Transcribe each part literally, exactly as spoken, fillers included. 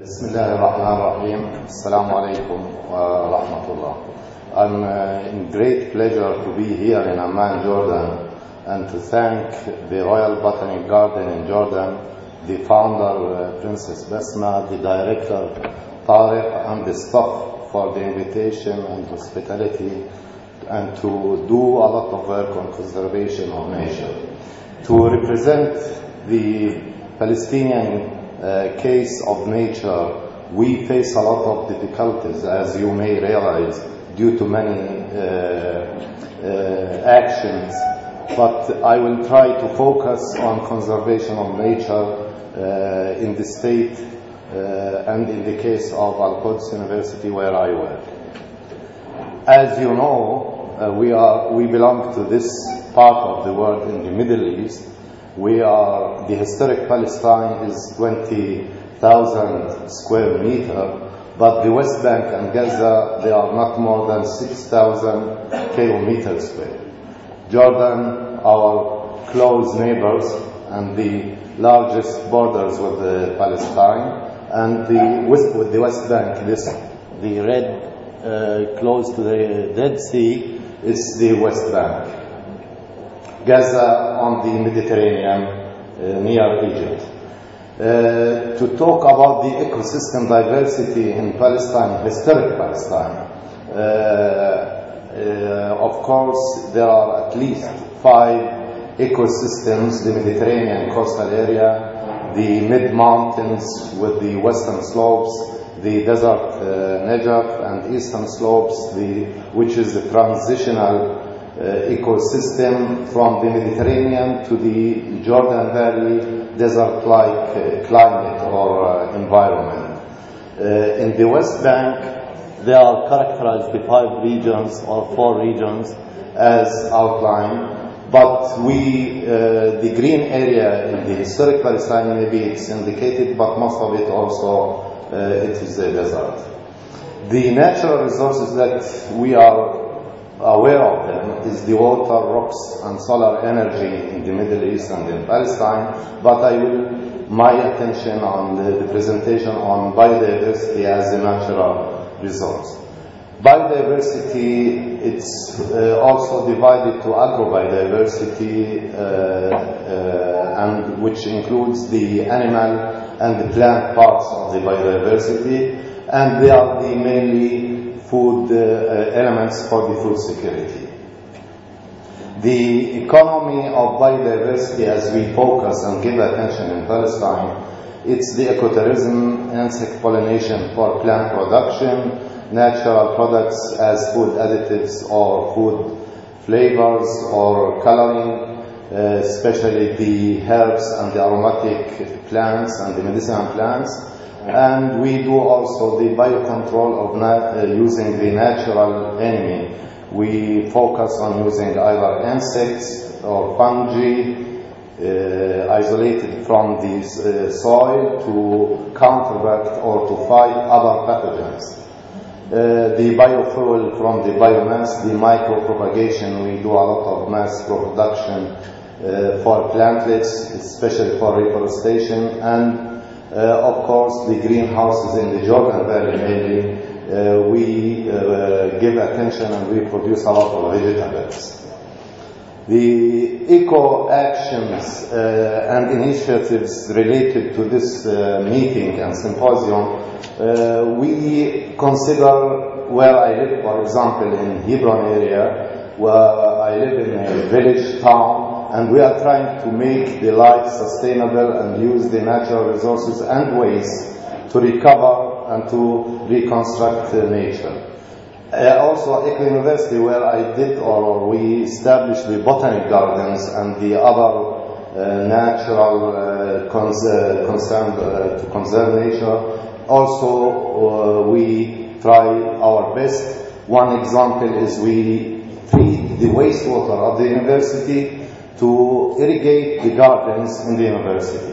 Bismillah ar-Rahman ar-Rahim. Assalamu alaikum wa rahmatullah. I'm uh, in great pleasure to be here in Amman, Jordan, and to thank the Royal Botanic Garden in Jordan, the founder, uh, Princess Besma, the director, Tariq, and the staff for the invitation and hospitality, and to do a lot of work on conservation of nature. To represent the Palestinian Uh, case of nature, we face a lot of difficulties, as you may realize, due to many uh, uh, actions, but I will try to focus on conservation of nature uh, in the state uh, and in the case of Al-Quds University, where I work. As you know, uh, we, are, we belong to this part of the world in the Middle East. We are, the historic Palestine is twenty thousand square meter, but the West Bank and Gaza, they are not more than six thousand kilometers square. Jordan, our close neighbors and the largest borders with the Palestine, and the West, with the West Bank, this, the red uh, close to the Dead Sea is the West Bank. Gaza on the Mediterranean, uh, near Egypt. Uh, to talk about the ecosystem diversity in Palestine, historic Palestine, uh, uh, of course there are at least five ecosystems: the Mediterranean coastal area, the mid-mountains with the western slopes, the desert uh, Negev and eastern slopes, the, which is the transitional Uh, ecosystem from the Mediterranean to the Jordan Valley desert-like uh, climate or uh, environment. Uh, in the West Bank, they are characterized by five regions or four regions as outlined, but we, uh, the green area in the historic Palestine, maybe it's indicated, but most of it also, uh, it is a desert. The natural resources that we are aware of them is the water, rocks, and solar energy in the Middle East and in Palestine, but I will my attention on the, the presentation on biodiversity as a natural resource. Biodiversity, it's uh, also divided to agrobiodiversity, uh, uh, and which includes the animal and the plant parts of the biodiversity, and they are the mainly food uh, elements for the food security. The economy of biodiversity, as we focus and give attention in Palestine, it's the ecotourism, insect pollination for plant production, natural products as food additives or food flavors or coloring, uh, especially the herbs and the aromatic plants and the medicinal plants. And we do also the biocontrol of uh, using the natural enemy. We focus on using either insects or fungi uh, isolated from the uh, soil to counteract or to fight other pathogens. Uh, the biofuel from the biomass, the micropropagation, we do a lot of mass production uh, for plantlets, especially for reforestation, and Uh, of course, the greenhouses in the Jordan Valley mainly, uh, we uh, give attention and we produce a lot of vegetables. The eco-actions uh, and initiatives related to this uh, meeting and symposium, uh, we consider where I live, for example, in Hebron area, where I live in a village town, and we are trying to make the life sustainable and use the natural resources and ways to recover and to reconstruct uh, nature. Uh, also, at Al-Quds University, where I did or we established the botanic gardens and the other uh, natural uh, cons uh, concern uh, to conserve nature, also uh, we try our best. One example is we treat the wastewater of the university to irrigate the gardens in the university.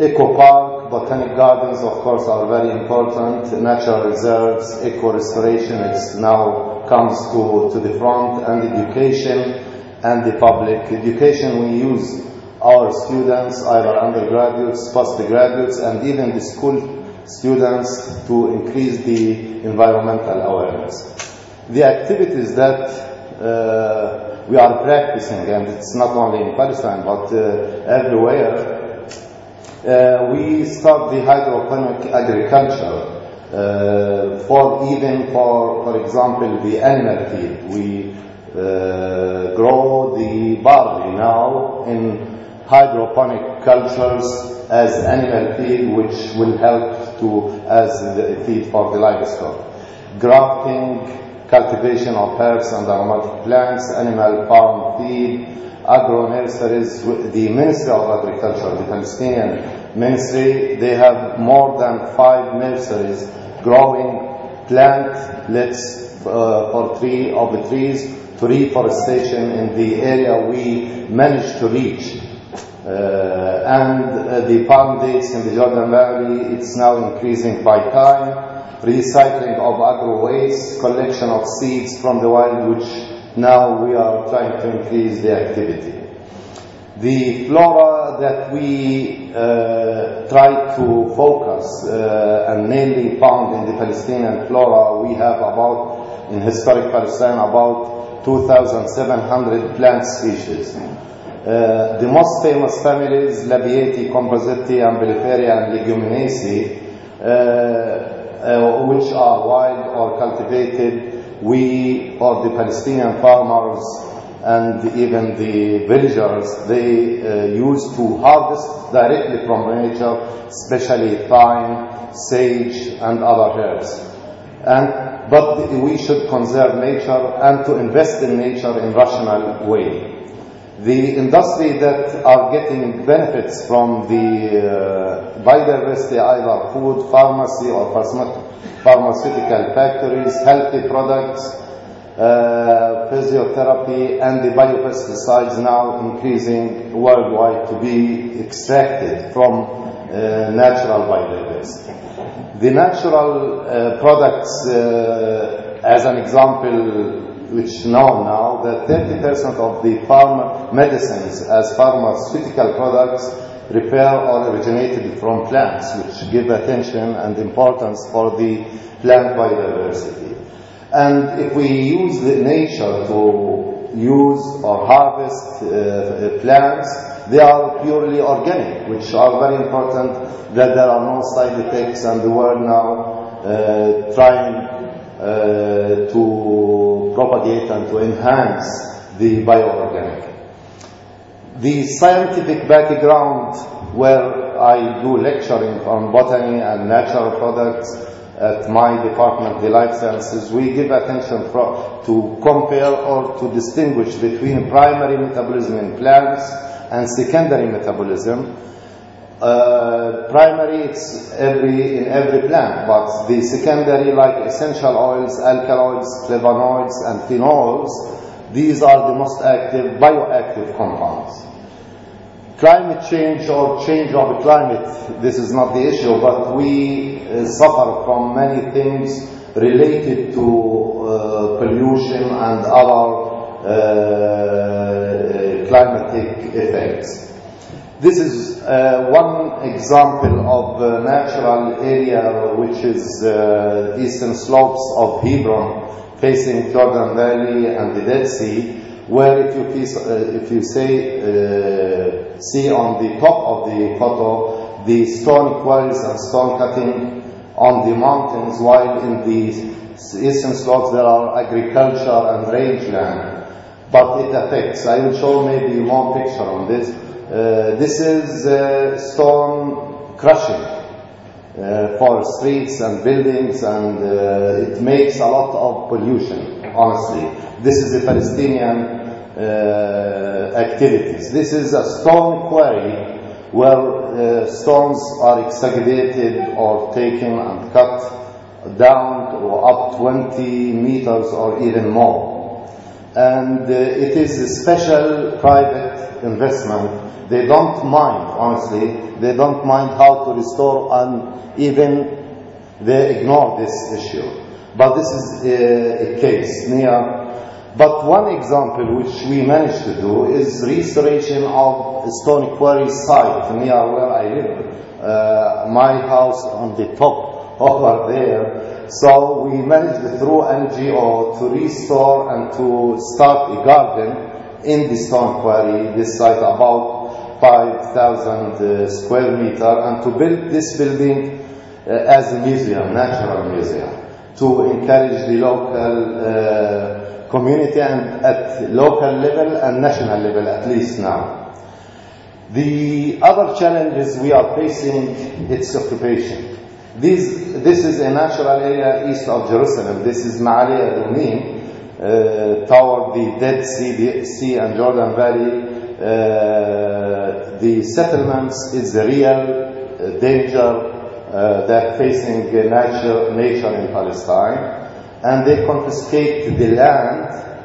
Eco Park, botanic gardens, of course, are very important. Natural reserves, eco restoration, it now comes to, to the front, and education and the public. Education, we use our students, either undergraduates, postgraduates, and even the school students to increase the environmental awareness. The activities that uh, we are practicing, and it's not only in Palestine but uh, everywhere, uh, we start the hydroponic agriculture. Uh, for even for for example the animal feed, we uh, grow the barley now in hydroponic cultures as animal feed, which will help to as the feed for the livestock. Grafting, cultivation of herbs and aromatic plants, animal farm feed, agro nurseries. The Ministry of Agriculture, the Palestinian Ministry, they have more than five nurseries growing plantlets uh, for tree of the trees to reforestation in the area we managed to reach. Uh, and uh, the palm dates in the Jordan Valley, it's now increasing by time. Recycling of agro waste, collection of seeds from the wild, which now we are trying to increase the activity. The flora that we uh, try to focus uh, and mainly found in the Palestinian flora, we have about, in historic Palestine, about two thousand seven hundred plant species. Uh, the most famous families, Lamiaceae, Compositae, Ambelliferae, and Leguminosae, uh, uh, which are wild or cultivated, we, or the Palestinian farmers, and even the villagers, they uh, used to harvest directly from nature, especially thyme, sage, and other herbs. And, but we should conserve nature and to invest in nature in a rational way. The industry that are getting benefits from the uh, biodiversity, either food, pharmacy, or pharmaceutical factories, healthy products, Uh, physiotherapy, and the biopesticides now increasing worldwide to be extracted from uh, natural biodiversity. The natural uh, products, uh, as an example, which know now that thirty percent of the farm medicines as pharmaceutical products repair or originated from plants, which give attention and importance for the plant biodiversity. And if we use the nature to use or harvest uh, plants, they are purely organic, which are very important that there are no side effects, and the world now uh, trying uh, to propagate and to enhance the bioorganic. The scientific background where I do lecturing on botany and natural products, at my department, the life sciences, we give attention pro to compare or to distinguish between primary metabolism in plants and secondary metabolism. Uh, primary, it's every, in every plant, but the secondary, like essential oils, alkaloids, flavonoids, and phenols, these are the most active bioactive compounds. Climate change or change of climate, this is not the issue, but we uh, suffer from many things related to uh, pollution and other uh, climatic effects. This is uh, one example of a natural area, which is uh, eastern slopes of Hebron, facing Jordan Valley and the Dead Sea, where if you, uh, if you say, uh, see on the top of the photo, the stone quarries and stone cutting on the mountains, while in the eastern slopes there are agriculture and rangeland. But it affects. I will show maybe one picture on this. Uh, this is uh, stone crushing uh, for streets and buildings, and uh, it makes a lot of pollution, honestly. This is the Palestinian uh, activities. This is a stone quarry where uh, stones are excavated or taken and cut down or up twenty meters or even more. And uh, it is a special private investment. They don't mind, honestly, they don't mind how to restore, and even they ignore this issue. But this is uh, a case near But one example which we managed to do is restoration of a stone quarry site near where I live. Uh, my house on the top over there. So we managed through N G O to restore and to start a garden in the stone quarry, this site about five thousand uh, square meter, and to build this building uh, as a museum, natural museum, to encourage the local uh, community and at local level and national level, at least now. The other challenges we are facing, it's occupation. These, this is a natural area east of Jerusalem. This is Ma'ali Adunim, uh, toward the Dead Sea, the Sea and Jordan Valley. Uh, the settlements is the real danger uh, that facing nature, nature in Palestine. And they confiscate the land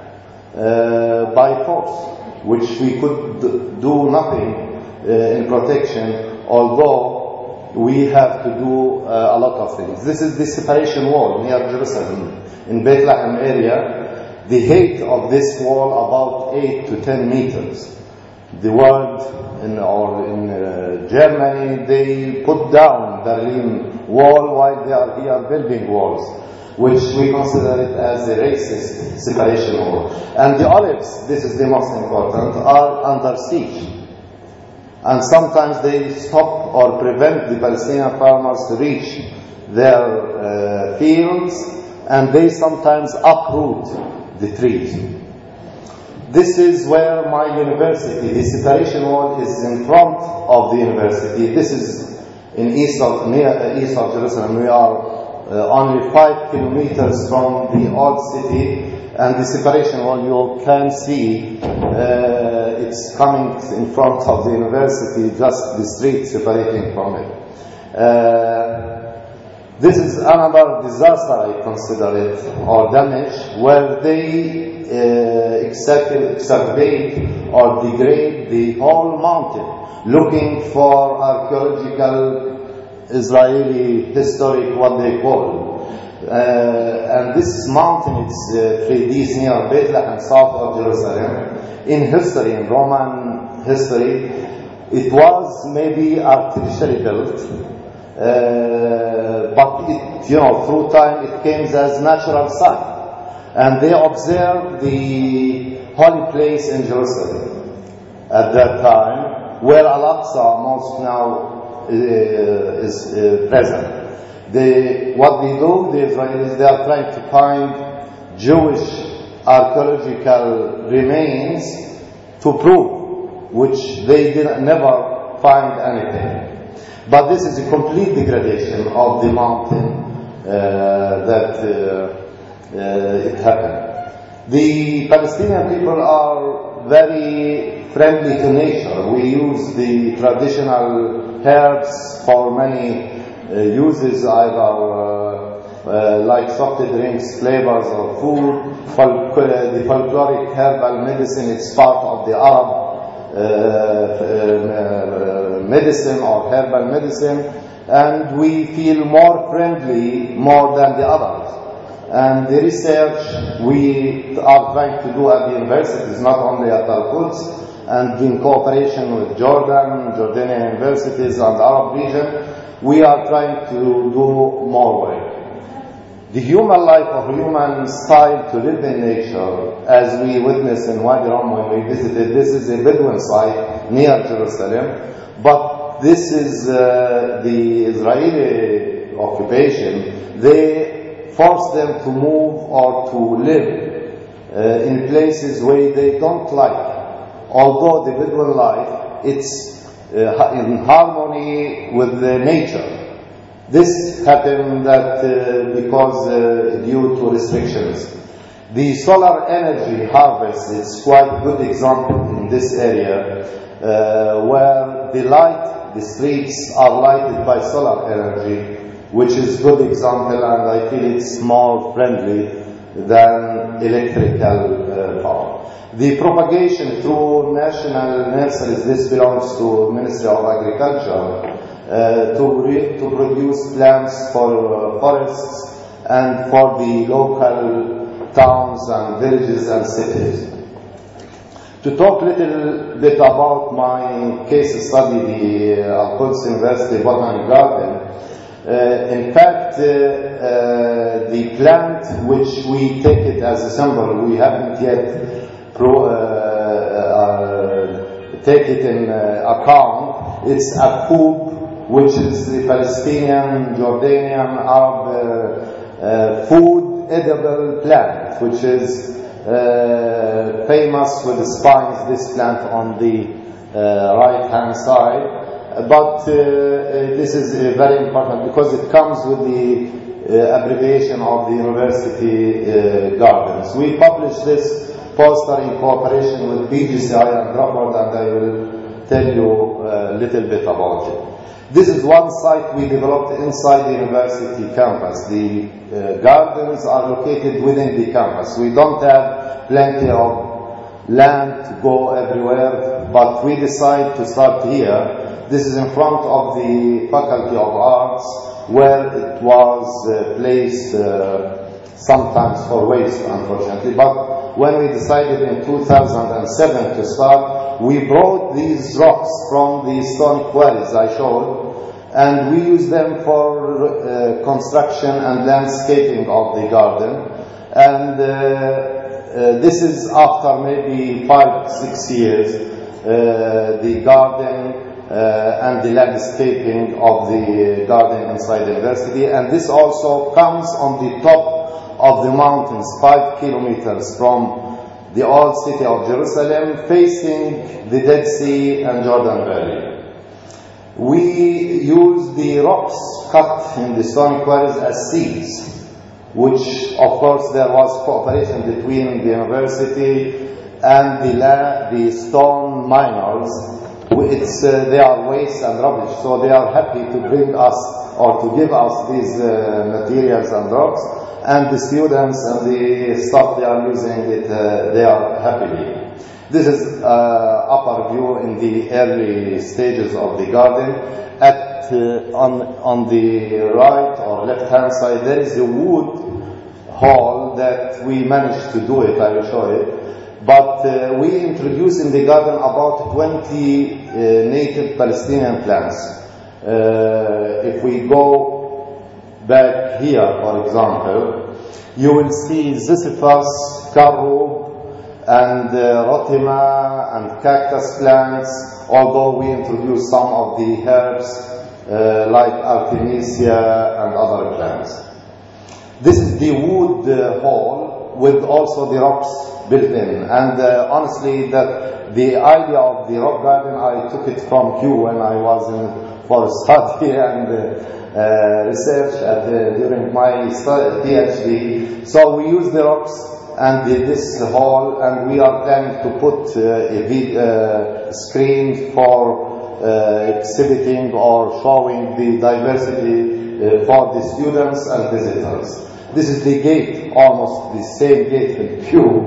uh, by force, which we could do nothing uh, in protection, although we have to do uh, a lot of things. This is the separation wall near Jerusalem, in Bethlehem area. The height of this wall about eight to ten meters. The world, in, or in uh, Germany, they put down Berlin wall while they are here building walls, which we consider it as a racist separation wall. And the olives, this is the most important, are under siege. And sometimes they stop or prevent the Palestinian farmers to reach their uh, fields, and they sometimes uproot the trees. This is where my university, the separation wall is in front of the university. This is in east of, near east of Jerusalem. We are Uh, only five kilometers from the old city, and the separation wall you can see uh, it's coming in front of the university, just the street separating from it. Uh, this is another disaster I consider it, or damage, where they uh, exacerbate or degrade the whole mountain, looking for archaeological Israeli historic, what they call. Uh, and this mountain, it's uh, three D near Bethlehem, south of Jerusalem. In history, in Roman history, it was maybe artificially built, uh, but it, you know, through time it came as natural site. And they observed the holy place in Jerusalem at that time, where Al-Aqsa, most now, Uh, is uh, present. They, what they do, the Israelis, they are trying to find Jewish archaeological remains to prove, which they didn't, never find anything. But this is a complete degradation of the mountain uh, that uh, uh, it happened. The Palestinian people are very friendly to nature. We use the traditional herbs for many uh, uses, either uh, uh, like salty drinks, flavors, or food. Folk, uh, the folkloric herbal medicine is part of the Arab uh, uh, medicine or herbal medicine, and we feel more friendly more than the others. And the research we are trying to do at the universities, not only at Al-Quds, and in cooperation with Jordan, Jordanian universities and Arab region, we are trying to do more work. The human life or human style to live in nature, as we witnessed in Wadi Rum when we visited, this is a Bedouin site near Jerusalem, but this is uh, the Israeli occupation. They force them to move or to live uh, in places where they don't like. Although the Bedouin life, it's uh, in harmony with the nature. This happened that uh, because uh, due to restrictions. The solar energy harvest is quite a good example in this area, uh, where the light, the streets are lighted by solar energy, which is a good example, and I feel it's more friendly than electrical uh, power. The propagation through national nurseries, this belongs to Ministry of Agriculture, uh, to, re to produce plants for uh, forests and for the local towns and villages and cities. To talk a little bit about my case study, the Al-Quds University Botanic Garden, uh, in fact, uh, uh, the plant which we take it as a symbol, we haven't yet pro, uh, uh, take it in uh, account. It's a food, which is the Palestinian, Jordanian, Arab uh, uh, food edible plant, which is Uh, famous with the spines, this plant on the uh, right hand side. But uh, this is uh, very important because it comes with the uh, abbreviation of the university uh, gardens. We published this poster in cooperation with B G C I and Rufford, and I will tell you a little bit about it. This is one site we developed inside the university campus. The Uh, gardens are located within the campus. We don't have plenty of land to go everywhere, but we decide to start here. This is in front of the Faculty of Arts, where it was uh, placed uh, sometimes for waste, unfortunately. But when we decided in two thousand seven to start, we brought these rocks from the stone quarries I showed, and we use them for uh, construction and landscaping of the garden. And uh, uh, this is after maybe five, six years, uh, the garden uh, and the landscaping of the garden inside the university. And this also comes on the top of the mountains, five kilometers from the old city of Jerusalem, facing the Dead Sea and Jordan Valley. We use the rocks cut in the stone quarries as seeds, which of course there was cooperation between the university and the, la the stone miners. It's, uh, they are waste and rubbish, so they are happy to bring us or to give us these uh, materials and rocks, and the students and the staff, they are using it, uh, they are happily. This is uh, upper view in the early stages of the garden. At uh, on on the right or left hand side there is a wood hall that we managed to do it. I will show it. But uh, we introduced in the garden about twenty uh, native Palestinian plants. Uh, if we go back here, for example, you will see Sisyphus, Carob, and uh, Rotima and cactus plants, although we introduce some of the herbs uh, like Artemisia and other plants. This is the wood uh, hall with also the rocks built in. And uh, honestly, that the idea of the rock garden, I took it from Q when I was in, for study and uh, uh, research at, uh, during my study, PhD. So we use the rocks and this hall, and we are planning to put uh, a uh, screen for uh, exhibiting or showing the diversity uh, for the students and visitors. This is the gate, almost the same gate in Q, uh,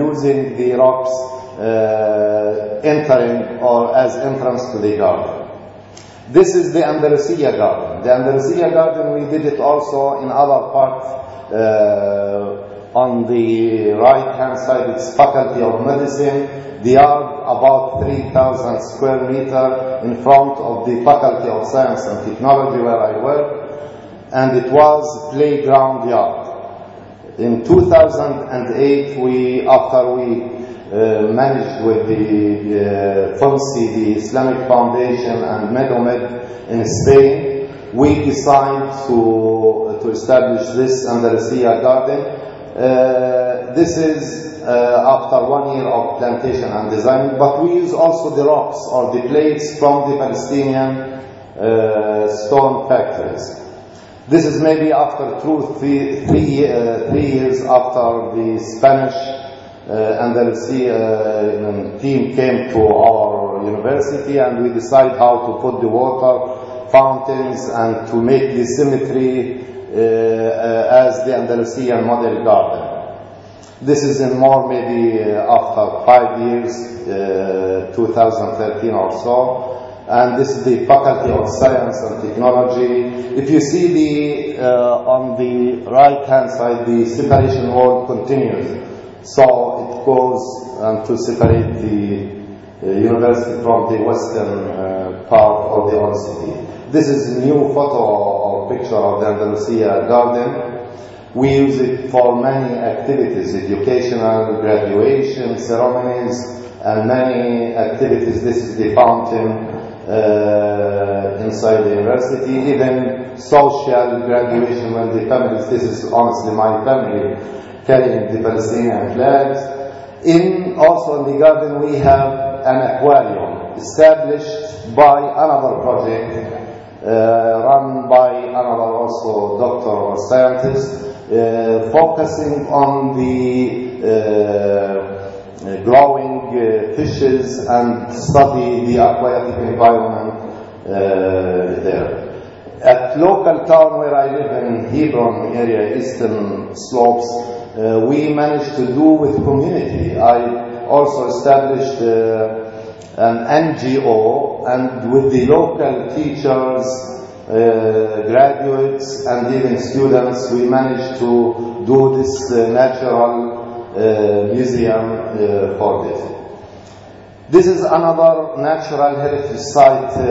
using the rocks uh, entering or as entrance to the garden. This is the Ambelliferae garden. The Ambelliferae garden, we did it also in other parts. Uh, On the right-hand side, it's Faculty of Medicine. The yard, about three thousand square meter, in front of the Faculty of Science and Technology where I work, and it was playground yard. In two thousand eight, we, after we uh, managed with the uh, FONSI, the Islamic Foundation, and Medomed in Spain, we decided to to establish this Ambelliferae garden. Uh, this is uh, after one year of plantation and design, but we use also the rocks or the plates from the Palestinian uh, stone factories. This is maybe after two, three, three, uh, three years after the Spanish uh, Andalusian uh, team came to our university, and we decide how to put the water fountains and to make the symmetry Uh, uh, as the Andalusian model garden. This is in more maybe uh, after five years, uh, two thousand thirteen or so, and this is the Faculty of Science and Technology. If you see the, uh, on the right-hand side, the separation wall continues. So it goes um, to separate the uh, university from the western uh, part of the old city. This is a new photo or picture of the Andalusia garden. We use it for many activities, educational, graduation, ceremonies, and many activities. This is the fountain uh, inside the university, even social graduation when the families, this is honestly my family, carrying the Palestinian flags. In, also in the garden we have an aquarium established by another project, uh, run by another also doctor or scientist, uh, focusing on the uh, Uh, growing uh, fishes and study the aquatic environment uh, there. At local town where I live in Hebron area, eastern slopes, uh, we managed to do with community. I also established uh, an N G O, and with the local teachers, uh, graduates and even students, we managed to do this uh, natural Uh, museum uh, for this. This is another natural heritage site uh, uh,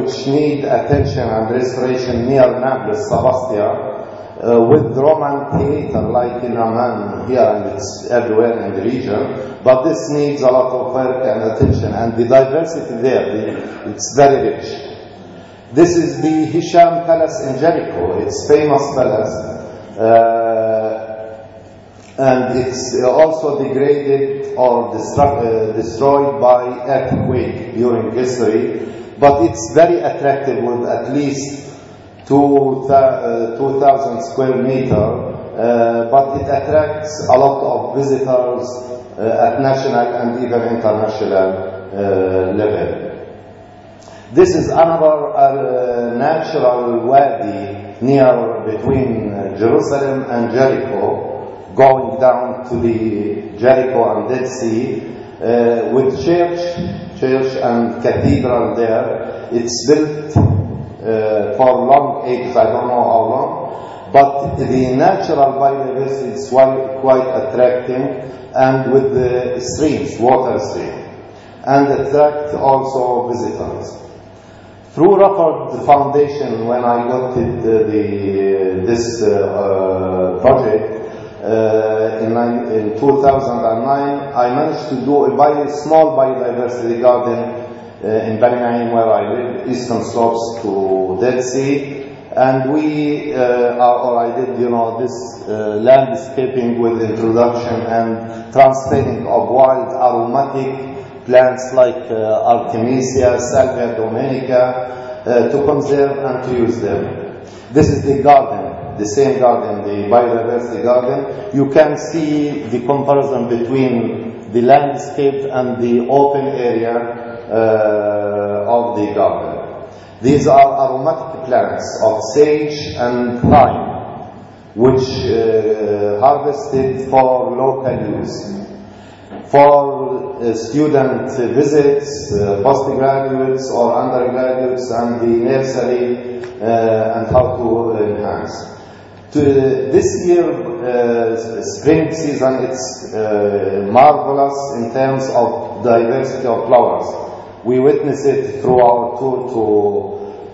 which need attention and restoration near Nablus, Sabastia, uh, with Roman theater like in Amman here, and it's everywhere in the region, but this needs a lot of work and attention, and the diversity there, it's very rich. This is the Hisham Palace in Jericho, it's famous palace. Uh, And it's also degraded or uh, destroyed by earthquake during history, but it's very attractive with at least two uh, two thousand square meter. Uh, but it attracts a lot of visitors uh, at national and even international uh, level. This is another uh, natural wadi near between Jerusalem and Jericho, going down to the Jericho and Dead Sea, uh, with church, church and cathedral there. It's built uh, for long ages, I don't know how long, but the natural biodiversity is quite attracting, and with the streams, water stream, and attract also visitors. Through Rufford Foundation, when I got it, uh, the, this uh, uh, project, Uh, in, in two thousand nine, I managed to do a bio, small biodiversity garden uh, in Parinaim, where I live, eastern slopes to Dead Sea, and we, uh, are, or I did, you know, this uh, landscaping with introduction and transplanting of wild aromatic plants like uh, Artemisia, Salvia Domenica, uh, to conserve and to use them. This is the garden. The same garden, the biodiversity garden. You can see the comparison between the landscape and the open area uh, of the garden. These are aromatic plants of sage and thyme, which uh, harvested for local use. For uh, student visits, uh, postgraduates or undergraduates, and the nursery uh, and how to enhance. To this year, uh, spring season, it's uh, marvelous in terms of diversity of flowers. We witness it through our tour to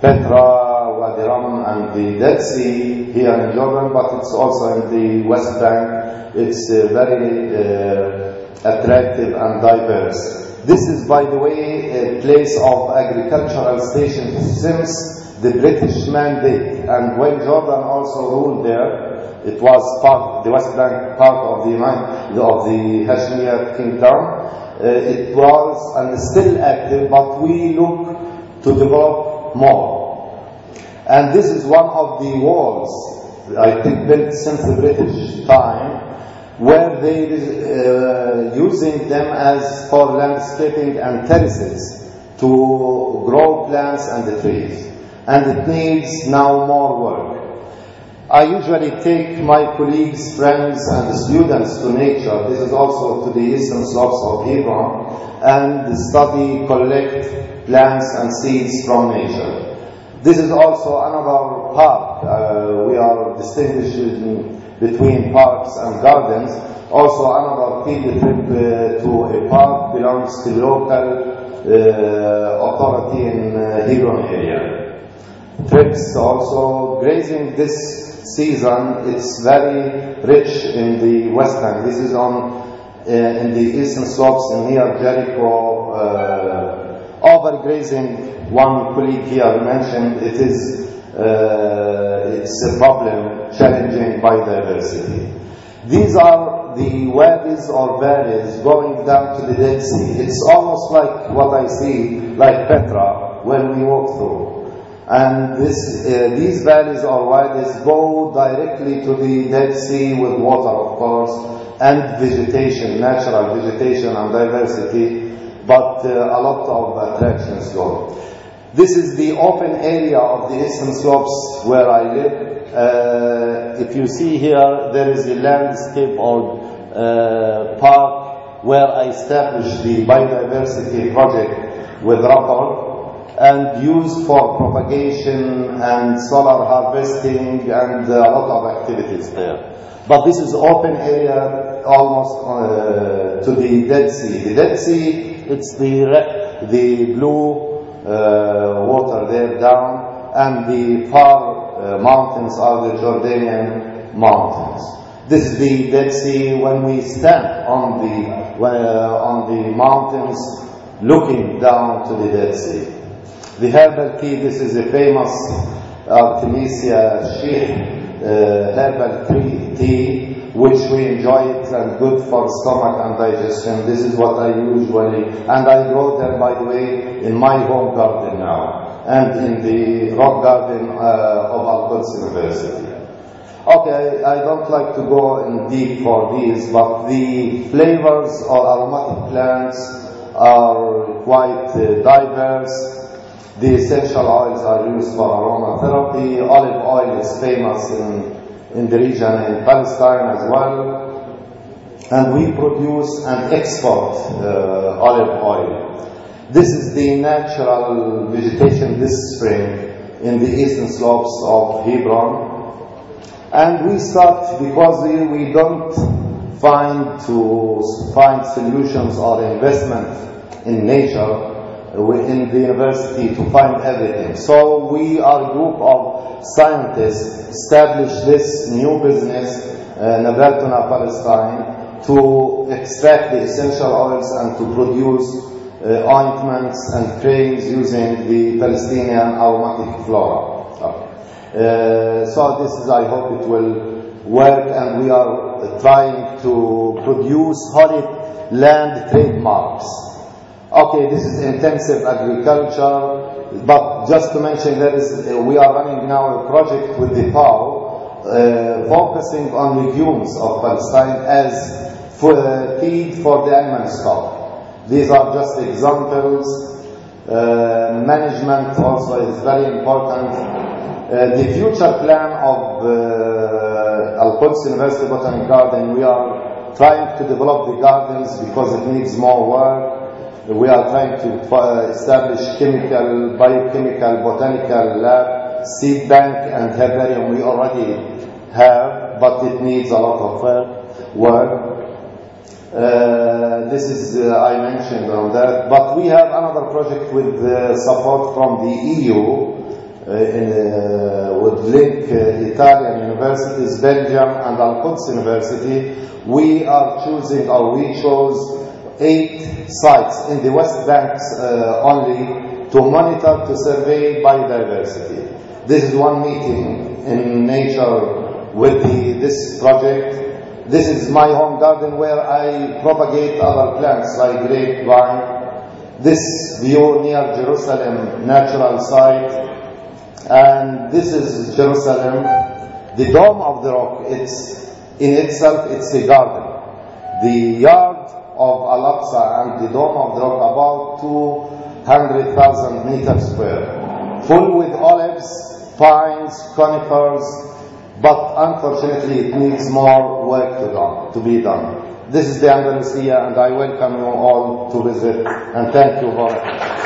Petra, Wadi Rum, and the Dead Sea here in Jordan, but it's also in the West Bank. It's uh, very uh, attractive and diverse. This is, by the way, a place of agricultural station since the British mandate, and when Jordan also ruled there, it was part, the West Bank part of the of the Hashemite Kingdom. Uh, it was and is still active, but we look to develop more. And this is one of the walls I think built since the British time, where they uh, using them as for landscaping and terraces to grow plants and the trees. And it needs now more work. I usually take my colleagues, friends, and students to nature. This is also to the eastern slopes of Hebron, and study, collect plants and seeds from nature. This is also another part. Uh, we are distinguishing between parks and gardens. Also, another field trip uh, to a park belongs to local uh, authority in uh, Hebron area. Trips also grazing this season, it's very rich in the western. This is on uh, in the eastern slopes near Jericho. Uh, overgrazing, one colleague here mentioned, it is uh, it's a problem challenging biodiversity. These are the wadis or valleys going down to the Dead Sea. It's almost like what I see, like Petra, when we walk through. And this, uh, these valleys or wadis go directly to the Dead Sea with water, of course, and vegetation, natural vegetation and diversity, but uh, a lot of attractions go. This is the open area of the eastern slopes where I live. Uh, if you see here, there is a landscape or uh, park where I established the biodiversity project with Rufford, and used for propagation and solar harvesting and a lot of activities there. But this is open area almost uh, to the Dead Sea. The Dead Sea, it's the, the blue uh, water there down, and the far uh, mountains are the Jordanian mountains. This is the Dead Sea. When we stand on the, uh, on the mountains looking down to the Dead Sea. The herbal tea, this is a famous Artemisia sheikh uh, herbal tree tea, which we enjoy it and good for stomach and digestion. This is what I usually, and I grow them, by the way, in my home garden now, and in the rock garden uh, of Al-Quds University. Okay, I don't like to go in deep for these, but the flavors or aromatic plants are quite uh, diverse. The essential oils are used for aromatherapy. Olive oil is famous in, in the region, in Palestine as well. And we produce and export uh, olive oil. This is the natural vegetation this spring in the eastern slopes of Hebron. And we start because we don't find to find solutions or investment in nature. We're in the university to find everything. So we are a group of scientists established this new business, uh, Nevertuna Palestine, to extract the essential oils and to produce uh, ointments and creams using the Palestinian aromatic flora. Okay. Uh, so this is, I hope it will work, and we are trying to produce solid land trademarks. Okay, this is intensive agriculture, but just to mention that is, uh, we are running now a project with the F A O, uh, focusing on legumes of Palestine as for, uh, feed for the animal stock. These are just examples. Uh, management also is very important. Uh, the future plan of uh, Al-Quds University Botanic Garden, we are trying to develop the gardens because it needs more work. We are trying to establish chemical, biochemical, botanical lab, seed bank and herbarium we already have, but it needs a lot of work. Uh, this is, uh, I mentioned on that, but we have another project with uh, support from the E U, uh, in, uh, with link uh, Italian universities, Belgium and Al-Quds University. We are choosing, or we chose, eight sites in the West Bank uh, only to monitor, to survey biodiversity. This is one meeting in nature with the, this project. This is my home garden where I propagate other plants like grapevine. This view near Jerusalem natural site, and this is Jerusalem. The Dome of the Rock, it's in itself, it's a garden. The yard of Al-Aqsa and the Dome of the Rock, about two hundred thousand meters square, full with olives, pines, conifers, But unfortunately, it needs more work to, done, to be done. This is the Andalusia, and I welcome you all to visit, and thank you for it.